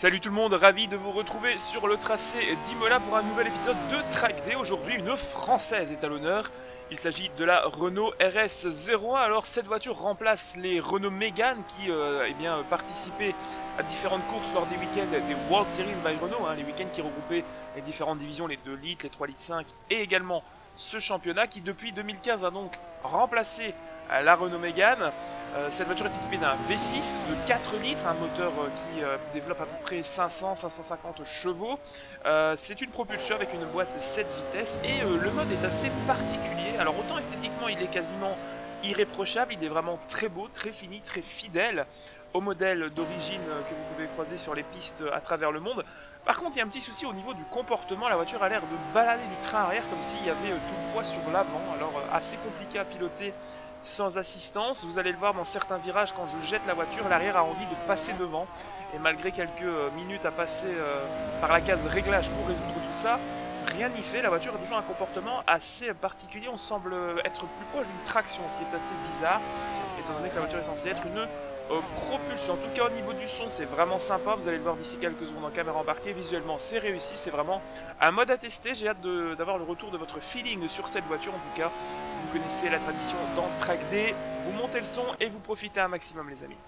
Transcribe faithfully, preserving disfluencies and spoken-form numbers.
Salut tout le monde, ravi de vous retrouver sur le tracé d'Imola pour un nouvel épisode de Track Day. Aujourd'hui, une française est à l'honneur. Il s'agit de la Renault R S zéro un. Alors, cette voiture remplace les Renault Megane qui euh, eh bien, participaient à différentes courses lors des week-ends des World Series by Renault, hein, les week-ends qui regroupaient les différentes divisions, les deux litres, les trois litres cinq et également ce championnat qui, depuis deux mille quinze, a donc remplacé la Renault Megane. Euh, cette voiture est équipée d'un V six de quatre litres, un moteur euh, qui euh, développe à peu près cinq cents à cinq cent cinquante chevaux. Euh, c'est une propulsion avec une boîte sept vitesses et euh, le mode est assez particulier. Alors autant esthétiquement il est quasiment irréprochable, il est vraiment très beau, très fini, très fidèle au modèle d'origine que vous pouvez croiser sur les pistes à travers le monde. Par contre, il y a un petit souci au niveau du comportement. La voiture a l'air de balader du train arrière comme s'il y avait tout le poids sur l'avant. Alors assez compliqué à piloter sans assistance. Vous allez le voir dans certains virages, quand je jette la voiture, l'arrière a envie de passer devant. Et malgré quelques minutes à passer par la case réglage pour résoudre tout ça, rien n'y fait. La voiture a toujours un comportement assez particulier. On semble être plus proche d'une traction, ce qui est assez bizarre, étant donné que la voiture est censée être une Euh, propulsion. En tout cas, au niveau du son, c'est vraiment sympa. Vous allez le voir d'ici quelques secondes en caméra embarquée. Visuellement, c'est réussi. C'est vraiment un mode à tester. J'ai hâte d'avoir le retour de votre feeling sur cette voiture. En tout cas, vous connaissez la tradition dans Track Day. Vous montez le son et vous profitez un maximum, les amis.